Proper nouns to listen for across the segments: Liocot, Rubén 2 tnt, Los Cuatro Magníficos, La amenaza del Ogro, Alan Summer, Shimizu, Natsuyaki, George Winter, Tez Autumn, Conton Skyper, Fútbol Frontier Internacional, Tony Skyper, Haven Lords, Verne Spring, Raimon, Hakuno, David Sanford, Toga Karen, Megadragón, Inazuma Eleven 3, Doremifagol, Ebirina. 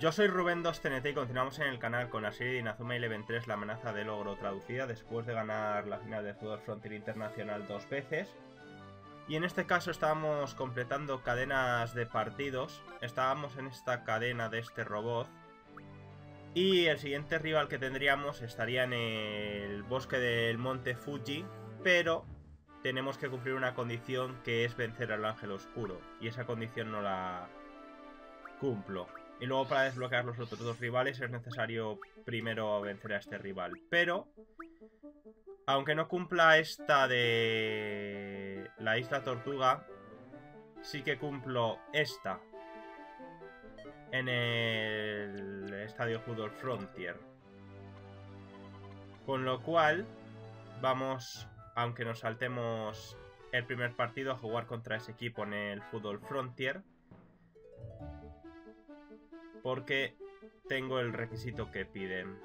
Yo soy Rubén 2 tnt y continuamos en el canal con la serie de Inazuma Eleven 3, La amenaza del Ogro, traducida después de ganar la final de Fútbol Frontier Internacional 2 veces. Y en este caso estábamos completando cadenas de partidos, estábamos en esta cadena de este robot. Y el siguiente rival que tendríamos estaría en el bosque del monte Fuji, pero tenemos que cumplir una condición que es vencer al ángel oscuro, y esa condición no la cumplo. Y luego para desbloquear los otros dos rivales es necesario primero vencer a este rival, pero aunque no cumpla esta de la isla tortuga, sí que cumplo esta en el estadio Fútbol Frontier. Con lo cual vamos, aunque nos saltemos el primer partido, a jugar contra ese equipo en el Fútbol Frontier, porque tengo el requisito que piden.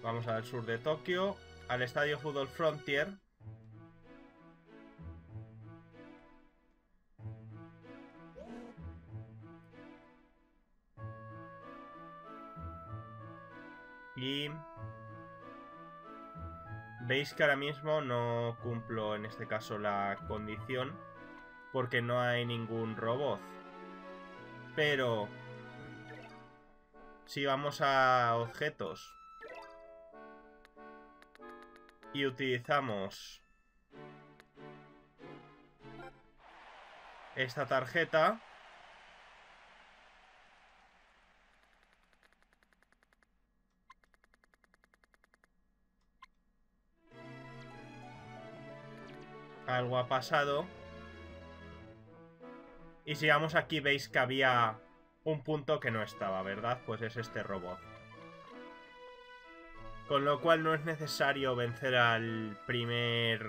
Vamos al sur de Tokio, al estadio Fútbol Frontier. Y veis que ahora mismo no cumplo en este caso la condición porque no hay ningún robot. Pero si vamos a objetos y utilizamos esta tarjeta, algo ha pasado. Y si vamos aquí, veis que había un punto que no estaba, ¿verdad? Pues es este robot. Con lo cual no es necesario vencer al primer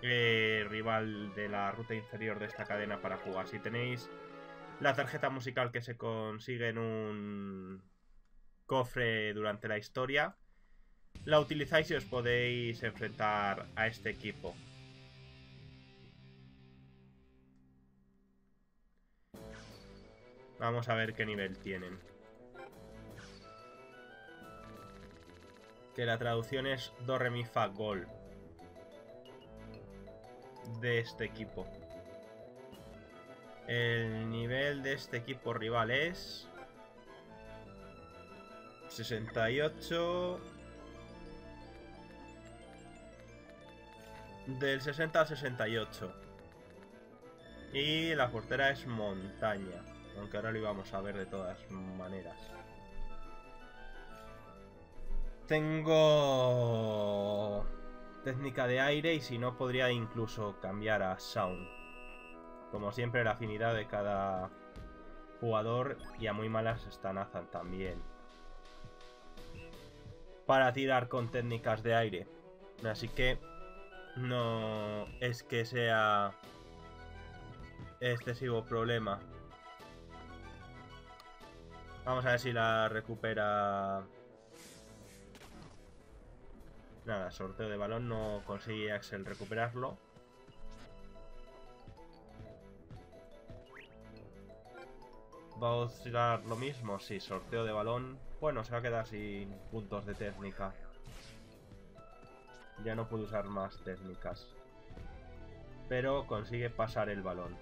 rival de la ruta inferior de esta cadena para jugar. Si tenéis la tarjeta musical que se consigue en un cofre durante la historia, la utilizáis y os podéis enfrentar a este equipo. Vamos a ver qué nivel tienen. Que la traducción es Doremifagol de este equipo. El nivel de este equipo rival es 68. Del 60 al 68. Y la portera es montaña, aunque ahora lo íbamos a ver de todas maneras. Tengo técnica de aire y si no podría incluso cambiar a sound. Como siempre, la afinidad de cada jugador, y a muy malas está Nathan también para tirar con técnicas de aire. Así que no es que sea excesivo problema. Vamos a ver si la recupera. Nada, sorteo de balón, no consigue Axel recuperarlo. ¿Va a oscilar lo mismo? Sí, sorteo de balón. Bueno, se va a quedar sin puntos de técnica. Ya no puedo usar más técnicas. Pero consigue pasar el balón.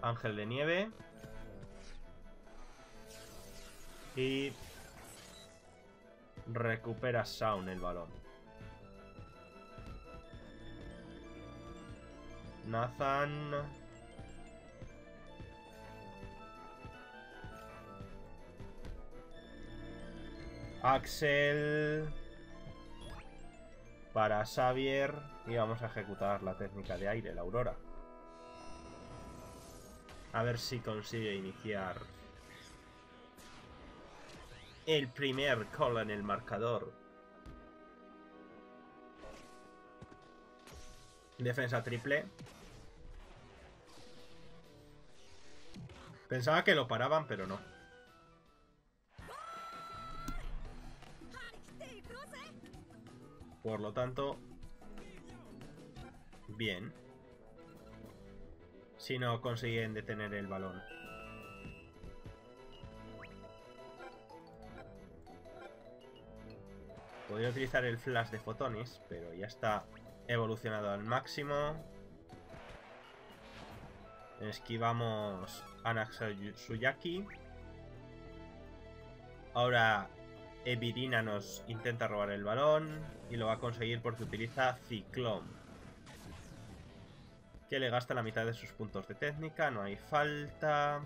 Ángel de nieve. Y recupera Sound el balón. Nathan. Axel. Para Xavier. Y vamos a ejecutar la técnica de aire, la Aurora. A ver si consigue iniciar el primer gol en el marcador. Defensa triple. Pensaba que lo paraban, pero no. Por lo tanto, bien. Si no consiguen detener el balón. Podría utilizar el flash de fotones, pero ya está evolucionado al máximo. Esquivamos a Naxayuyaki. Ahora Ebirina nos intenta robar el balón y lo va a conseguir porque utiliza Ciclón, que le gasta la mitad de sus puntos de técnica. No hay falta.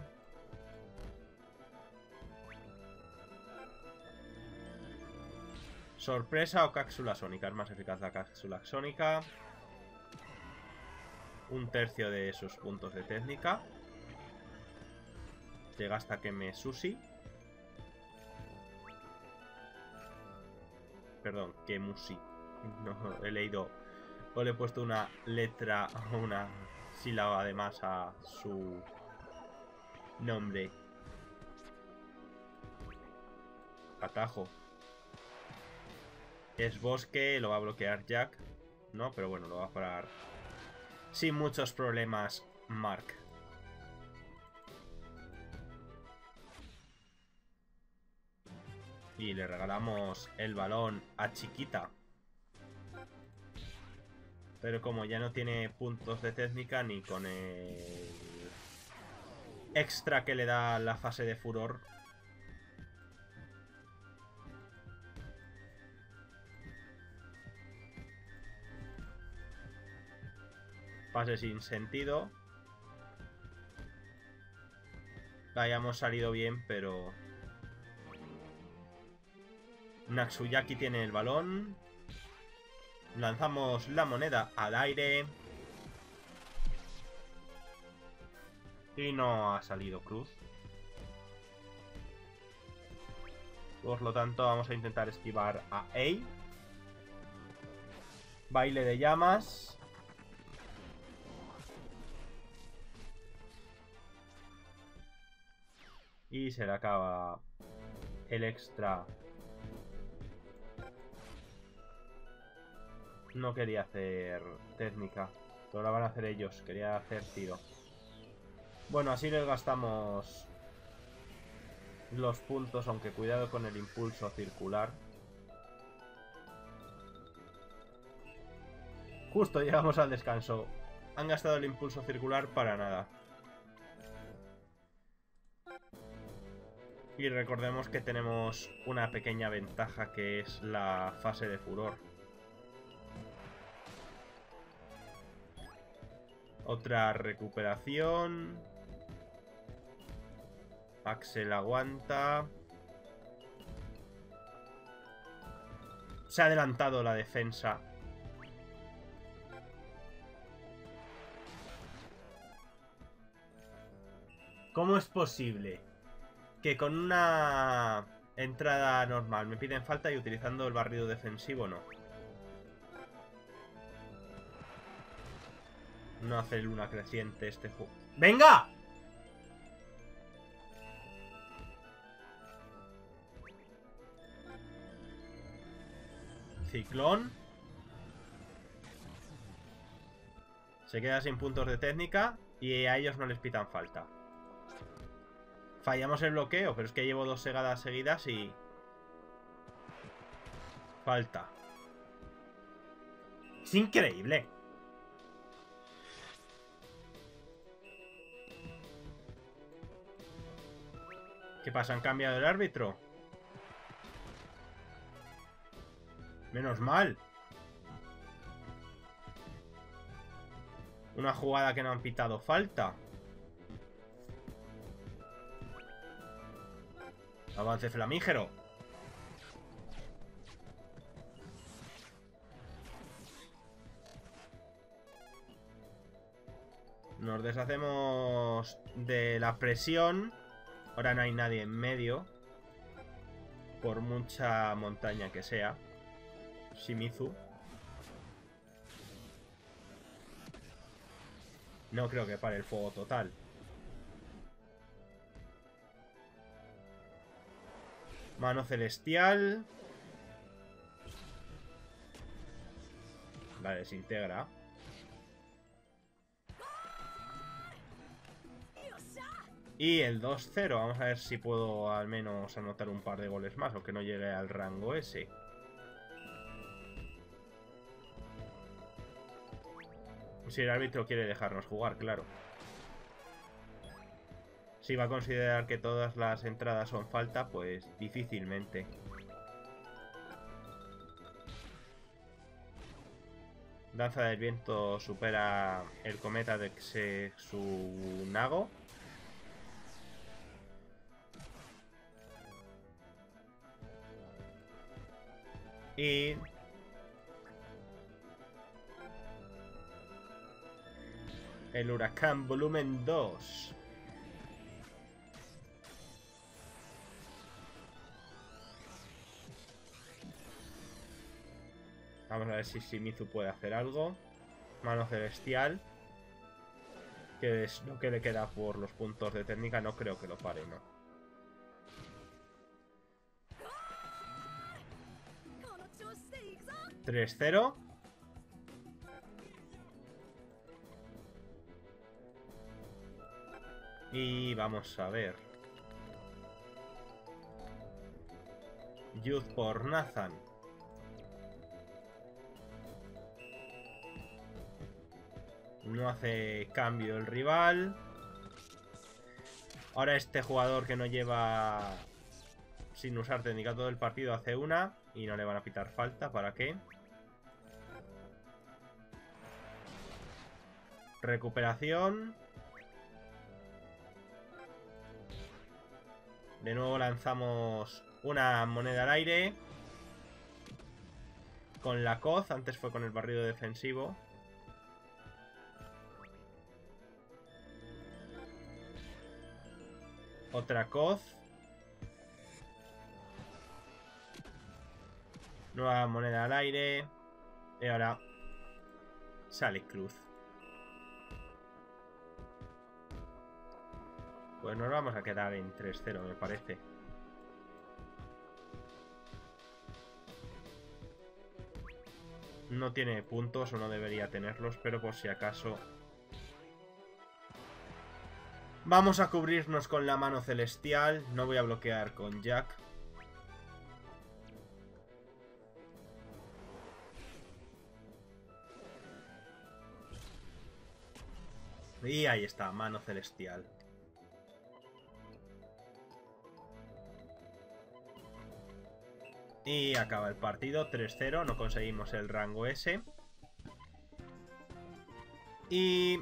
Sorpresa o cápsula sónica. Es más eficaz la cápsula sónica. Un tercio de sus puntos de técnica. Te gasta que me sushi. Perdón, que musi. No, he leído. O le he puesto una letra o una sílaba de más a su nombre. Atajo. Es bosque, lo va a bloquear Jack. No, pero bueno, lo va a parar sin muchos problemas Mark. Y le regalamos el balón a Chiquita. Pero como ya no tiene puntos de técnica ni con el extra que le da la fase de furor, pase sin sentido. Hayamos salido bien, pero Natsuyaki tiene el balón. Lanzamos la moneda al aire. Y no ha salido cruz. Por lo tanto, vamos a intentar esquivar a Ei. Baile de llamas. Y se le acaba el extra. No quería hacer técnica, pero la van a hacer ellos. Quería hacer tiro. Bueno, así les gastamos los puntos, aunque cuidado con el impulso circular. Justo llegamos al descanso. Han gastado el impulso circular para nada. Y recordemos que tenemos una pequeña ventaja, que es la fase de furor. Otra recuperación. Axel aguanta. Se ha adelantado la defensa. ¿Cómo es posible que con una entrada normal me piden falta y utilizando el barrido defensivo no? No hace luna creciente este juego. ¡Venga! Ciclón. Se queda sin puntos de técnica y a ellos no les pitan falta. Fallamos el bloqueo, pero es que llevo dos segadas seguidas y... falta. Es increíble. ¿Qué pasa? ¿Han cambiado el árbitro? Menos mal. Una jugada que no han pitado falta. Avance flamígero. Nos deshacemos de la presión. Ahora no hay nadie en medio, por mucha montaña que sea. Shimizu. No creo que pare el fuego total. Mano celestial. la desintegra. Y el 2-0, vamos a ver si puedo al menos anotar un par de goles más, aunque no llegue al rango ese. Si el árbitro quiere dejarnos jugar, claro. Si va a considerar que todas las entradas son falta, pues difícilmente. Danza del viento supera el cometa de Xunago. Y el huracán volumen 2. Vamos a ver si Shimizu puede hacer algo. Mano celestial, que es lo que le queda por los puntos de técnica. No creo que lo pare, ¿no? ¿3-0? Y vamos a ver. Youth por Nathan. No hace cambio el rival. Ahora este jugador que no lleva sin usar técnica todo el partido hace una. Y no le van a pitar falta, ¿para qué? Recuperación. De nuevo lanzamos una moneda al aire. Con la coz, antes fue con el barrido defensivo. Otra coz. Nueva moneda al aire. Y ahora sale cruz. Pues nos vamos a quedar en 3-0, me parece. No tiene puntos o no debería tenerlos, pero por si acaso vamos a cubrirnos con la mano celestial. No voy a bloquear con Jack. Y ahí está, mano celestial. Y acaba el partido, 3-0, no conseguimos el rango S. Y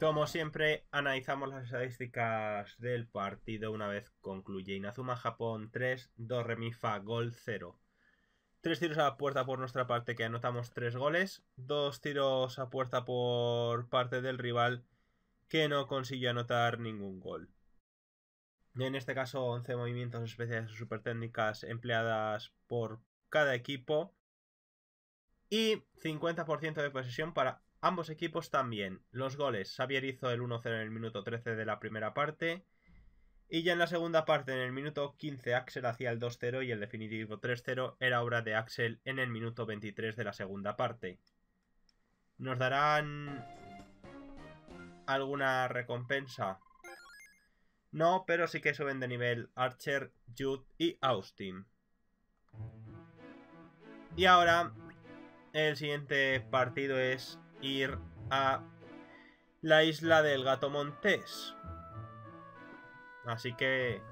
como siempre, analizamos las estadísticas del partido una vez concluye. Inazuma Japón 3, Doremifagol 0. 3 tiros a la puerta por nuestra parte que anotamos 3 goles. 2 tiros a puerta por parte del rival que no consiguió anotar ningún gol. En este caso, 11 movimientos especiales o super técnicas empleadas por cada equipo. Y 50% de posesión para ambos equipos también. Los goles. Xavier hizo el 1-0 en el minuto 13 de la primera parte. Y ya en la segunda parte, en el minuto 15, Axel hacía el 2-0 y el definitivo 3-0 era obra de Axel en el minuto 23 de la segunda parte. Nos darán alguna recompensa. No, pero sí que suben de nivel Archer, Jude y Austin. Y ahora, el siguiente partido es ir a la isla del Gato Montés. Así que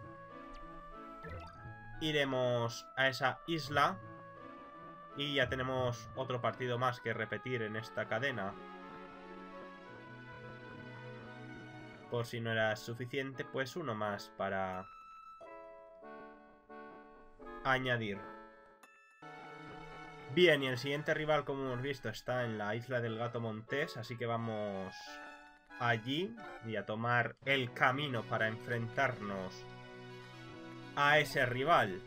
iremos a esa isla. Y ya tenemos otro partido más que repetir en esta cadena. Por si no era suficiente, pues uno más para añadir. Bien, y el siguiente rival, como hemos visto, está en la isla del Gato Montés, así que vamos allí y a tomar el camino para enfrentarnos a ese rival.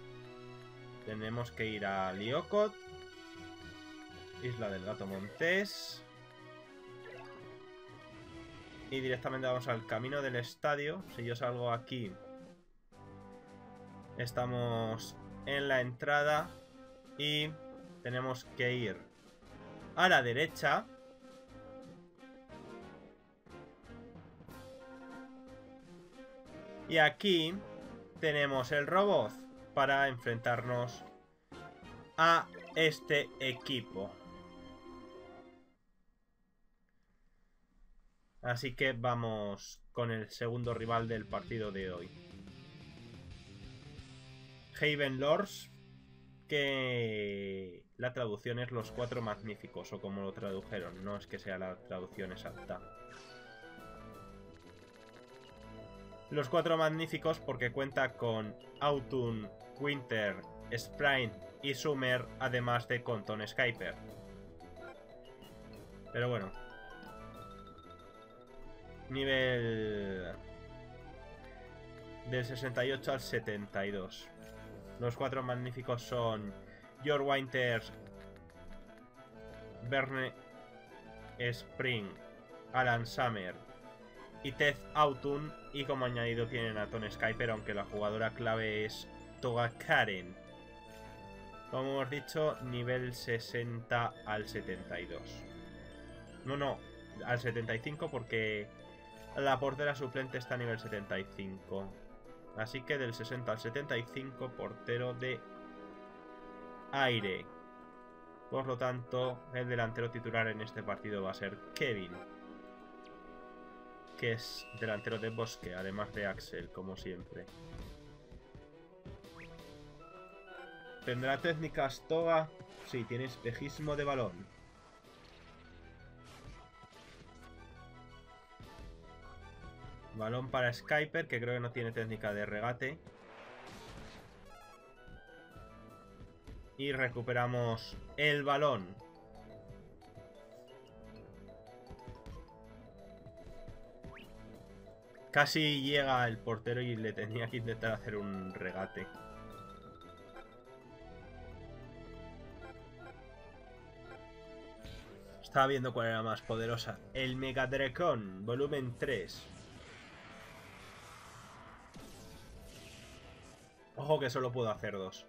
Tenemos que ir a Liocot, isla del Gato Montés. Y directamente vamos al camino del estadio. Si yo salgo aquí, estamos en la entrada y tenemos que ir a la derecha. Y aquí tenemos el robot para enfrentarnos a este equipo. Así que vamos con el segundo rival del partido de hoy. Haven Lords, que la traducción es Los Cuatro Magníficos, o como lo tradujeron, no es que sea la traducción exacta. Los Cuatro Magníficos porque cuenta con Autumn, Winter, Spring y Summer, además de Conton Skyper. Pero bueno. Nivel del 68 al 72. Los Cuatro Magníficos son George Winter, Verne Spring, Alan Summer y Tez Autumn, y como añadido tienen a Tony Skyper, aunque la jugadora clave es Toga Karen. Como hemos dicho, nivel 60 al 72. No, al 75 porque la portera suplente está a nivel 75. Así que del 60 al 75, portero de aire. Por lo tanto, el delantero titular en este partido va a ser Kevin, que es delantero de bosque, además de Axel, como siempre. ¿Tendrá técnicas Toga? Sí, tiene espejismo de balón. Balón para Skyper, que creo que no tiene técnica de regate. Y recuperamos el balón. Casi llega el portero y le tenía que intentar hacer un regate. Estaba viendo cuál era más poderosa. El Megadrecon, volumen 3. Ojo que solo puedo hacer dos.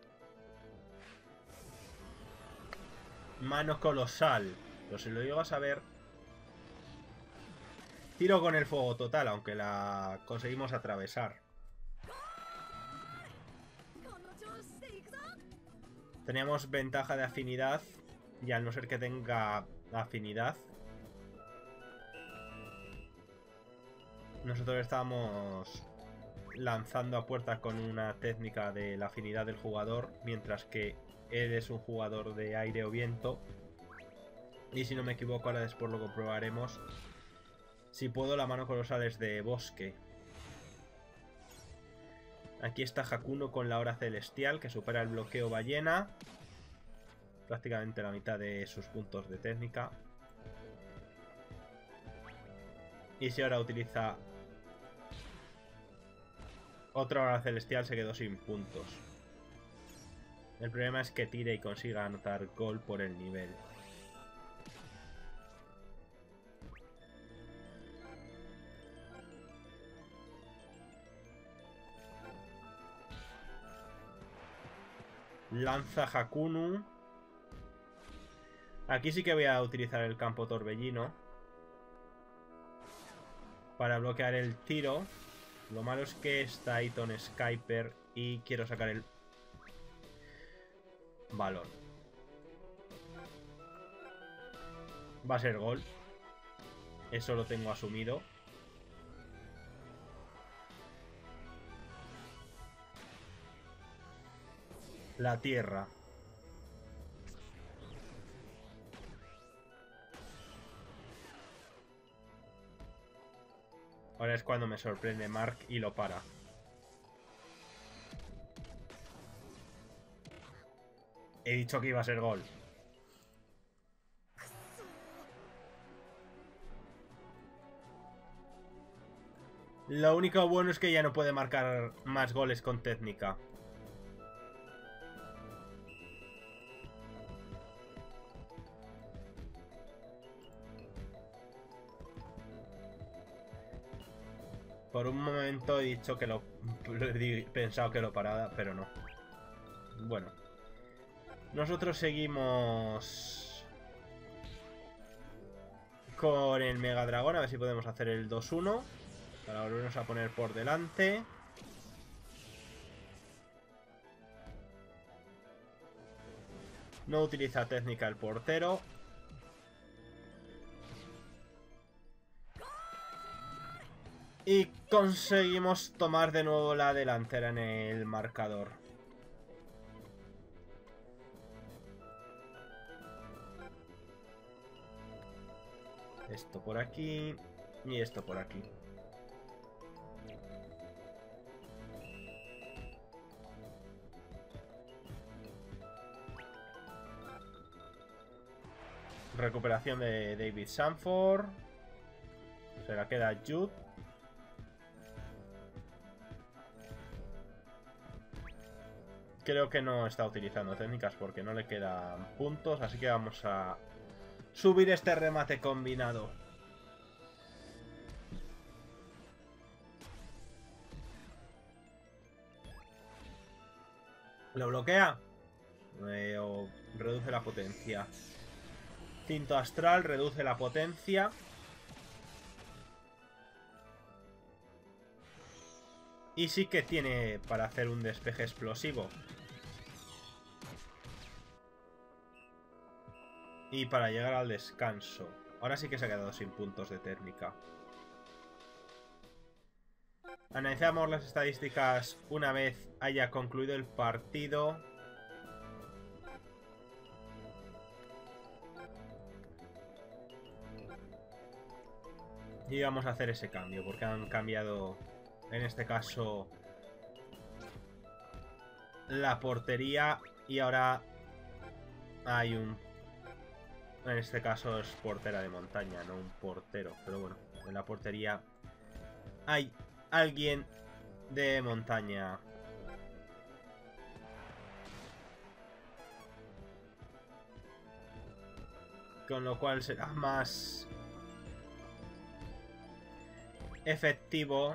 Mano colosal. Pero si lo llego a saber... Tiro con el fuego total, aunque la conseguimos atravesar. Tenemos ventaja de afinidad. Y al no ser que tenga afinidad... Nosotros estamos... lanzando a puerta con una técnica de la afinidad del jugador, mientras que él es un jugador de aire o viento. Y si no me equivoco, ahora después lo comprobaremos. Si puedo, la mano colosal es de bosque. Aquí está Hakuno con la hora celestial, que supera el bloqueo ballena. Prácticamente la mitad de sus puntos de técnica. Y si ahora utiliza... otra hora celestial, se quedó sin puntos. El problema es que tire y consiga anotar gol por el nivel. Lanza Hakuno. Aquí sí que voy a utilizar el campo torbellino para bloquear el tiro. Lo malo es que está ahí Ton Skyper y quiero sacar el balón. Va a ser gol. Eso lo tengo asumido. La tierra. Ahora es cuando me sorprende Mark y lo para. He dicho que iba a ser gol. Lo único bueno es que ya no puede marcar más goles con técnica. Por un momento he dicho que he pensado que lo paraba, pero no. Bueno. Nosotros seguimos con el Mega Dragón, a ver si podemos hacer el 2-1 para volvernos a poner por delante. No utiliza técnica el portero. Y conseguimos tomar de nuevo la delantera en el marcador. Esto por aquí y esto por aquí. Recuperación de David Sanford. Se la queda Jude. Creo que no está utilizando técnicas porque no le quedan puntos, así que vamos a subir este remate combinado. ¿Lo bloquea? O reduce la potencia. Cinto astral reduce la potencia. Y sí que tiene para hacer un despeje explosivo. Y para llegar al descanso. Ahora sí que se ha quedado sin puntos de técnica. Analizamos las estadísticas una vez haya concluido el partido. Y vamos a hacer ese cambio, porque han cambiado, en este caso, la portería. Y ahora hay un... En este caso es portera de montaña, no un portero. Pero bueno, en la portería hay alguien de montaña. Con lo cual será más efectivo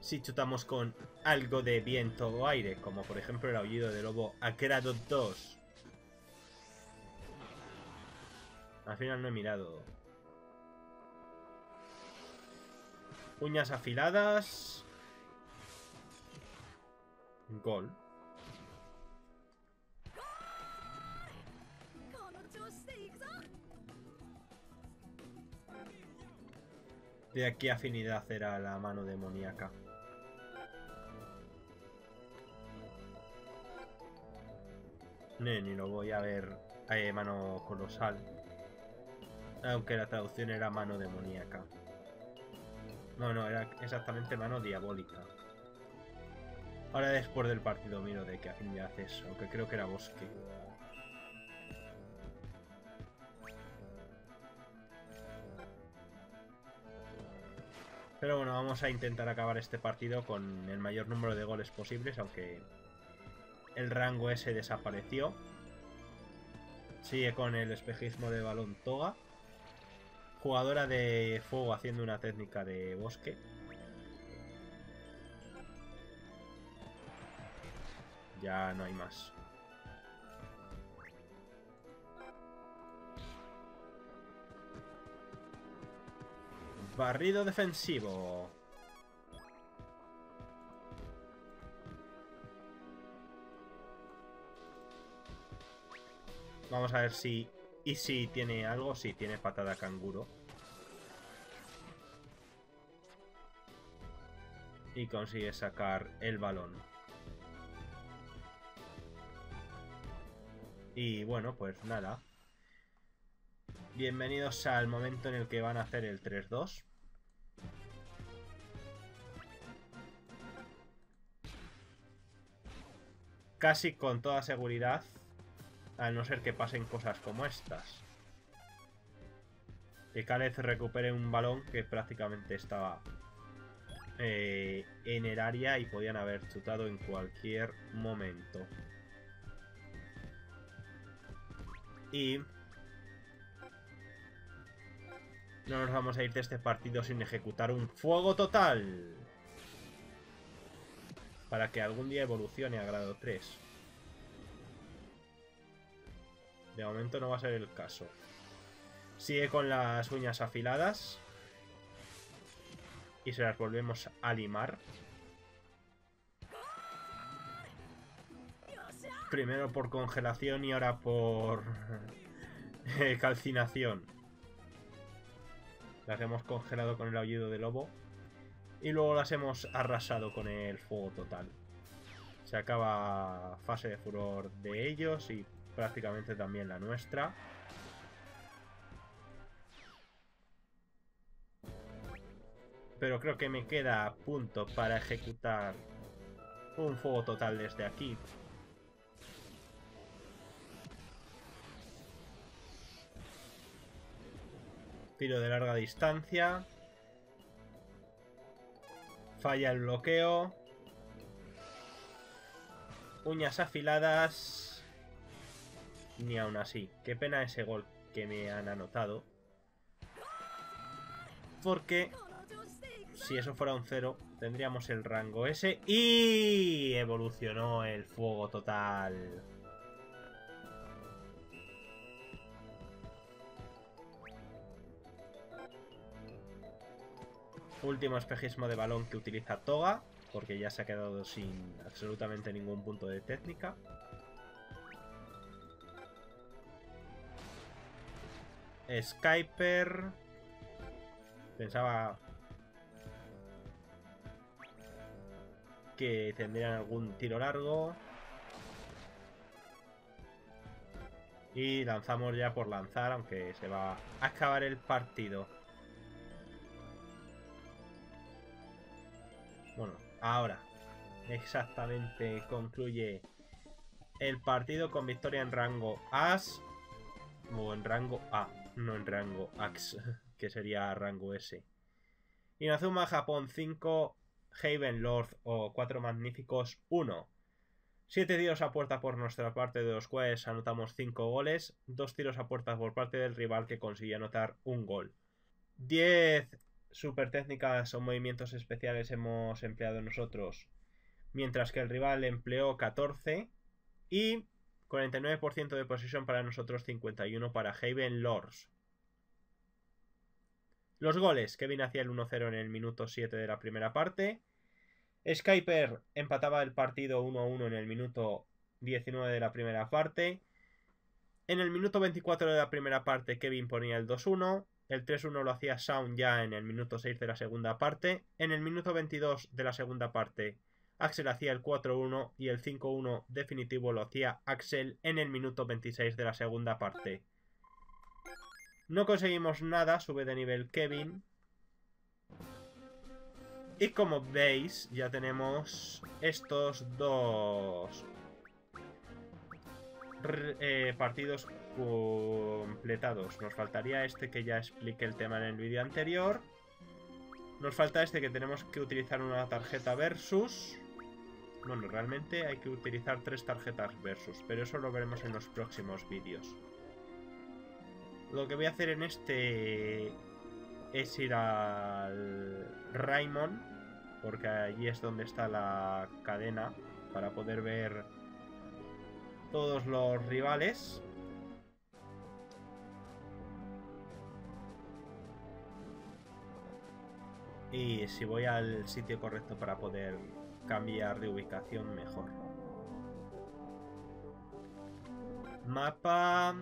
si chutamos con algo de viento o aire, como por ejemplo el aullido de lobo a grado 2. Al final no he mirado. Uñas afiladas. Gol. De aquí afinidad era la mano demoníaca. Ni lo voy a ver. Mano colosal. Aunque la traducción era mano demoníaca. No, era exactamente mano diabólica. Ahora después del partido miro de qué afinidad es, aunque creo que era bosque. Pero bueno, vamos a intentar acabar este partido con el mayor número de goles posibles, aunque el rango ese desapareció. Sigue con el espejismo de balón Toga. Jugadora de fuego haciendo una técnica de bosque. Ya no hay más. Barrido defensivo. Vamos a ver si... Y si tiene algo, si tiene patada canguro. Y consigue sacar el balón. Y bueno, pues nada. Bienvenidos al momento en el que van a hacer el 3-2. Casi con toda seguridad. A no ser que pasen cosas como estas. Que Caleb recupere un balón que prácticamente estaba en el área y podían haber chutado en cualquier momento. Y no nos vamos a ir de este partido sin ejecutar un fuego total. Para que algún día evolucione a grado 3. De momento no va a ser el caso. Sigue con las uñas afiladas. Y se las volvemos a limar. Primero por congelación y ahora por calcinación. Las hemos congelado con el aullido de lobo. Y luego las hemos arrasado con el fuego total. Se acaba fase de furor de ellos y prácticamente también la nuestra. Pero creo que me queda a punto para ejecutar un fuego total desde aquí. Tiro de larga distancia. Falla el bloqueo. Uñas afiladas. Ni aún así. Qué pena ese gol que me han anotado. Porque si eso fuera un 0, tendríamos el rango S. Y evolucionó el fuego total. Último espejismo de balón que utiliza Toga, porque ya se ha quedado sin absolutamente ningún punto de técnica. Skyper. Pensaba que tendrían algún tiro largo. Y lanzamos ya por lanzar, aunque se va a acabar el partido. Bueno, ahora exactamente concluye el partido con victoria en rango As. O en rango A, no en rango Ax, que sería rango S. Inazuma Japón 5, Haven Lords o Cuatro Magníficos 1. 7 tiros a puerta por nuestra parte, de los cuales anotamos 5 goles. 2 tiros a puerta por parte del rival, que consiguió anotar un gol. 10 super técnicas o movimientos especiales hemos empleado nosotros, mientras que el rival empleó 14, y 49% de posesión para nosotros, 51% para Haven Lords. Los goles: Kevin hacía el 1-0 en el minuto 7 de la primera parte, Skyper empataba el partido 1-1 en el minuto 19 de la primera parte, en el minuto 24 de la primera parte Kevin ponía el 2-1, el 3-1 lo hacía Sound ya en el minuto 6 de la segunda parte. En el minuto 22 de la segunda parte, Axel hacía el 4-1 y el 5-1 definitivo lo hacía Axel en el minuto 26 de la segunda parte. No conseguimos nada, sube de nivel Kevin. Y como veis, ya tenemos estos dos partidos completados. Nos faltaría este, que ya expliqué el tema en el vídeo anterior. Nos falta este, que tenemos que utilizar una tarjeta versus. Bueno, realmente hay que utilizar 3 tarjetas versus, pero eso lo veremos en los próximos vídeos. Lo que voy a hacer en este es ir al Raimon, porque allí es donde está la cadena, para poder ver todos los rivales. Y si voy al sitio correcto para poder cambiar de ubicación, mejor. Mapa.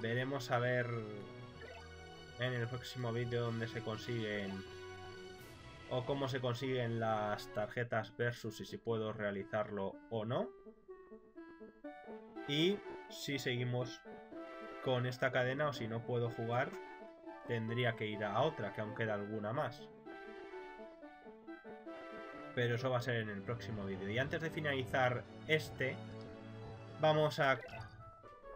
Veremos a ver en el próximo vídeo dónde se consiguen, o cómo se consiguen las tarjetas versus, y si puedo realizarlo o no. Y si seguimos con esta cadena, o si no puedo jugar, tendría que ir a otra, que aún queda alguna más. Pero eso va a ser en el próximo vídeo. Y antes de finalizar este, vamos a,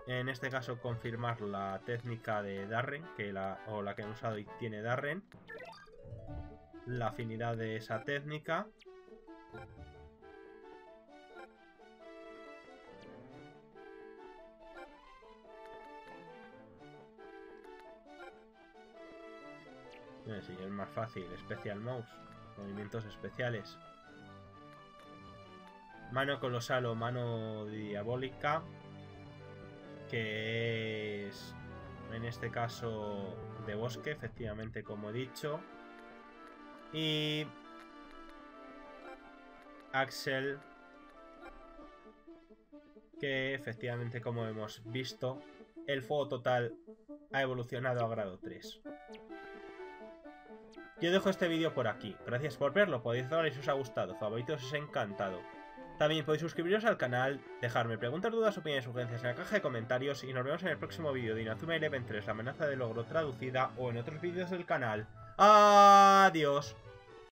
en este caso, confirmar la técnica de Darren, que la que han usado y tiene Darren, la afinidad de esa técnica. Sí, es más fácil. Special Mouse, movimientos especiales, mano colosal o mano diabólica, que es en este caso de bosque, efectivamente, como he dicho. Y Axel, que efectivamente, como hemos visto, el fuego total ha evolucionado a grado 3. Yo dejo este vídeo por aquí. Gracias por verlo, podéis darle si os ha gustado, favoritos si os ha encantado. También podéis suscribiros al canal, dejarme preguntas, dudas, opiniones, sugerencias en la caja de comentarios y nos vemos en el próximo vídeo de Inazuma Eleven 3, La amenaza del ogro traducida, o en otros vídeos del canal. ¡Adiós!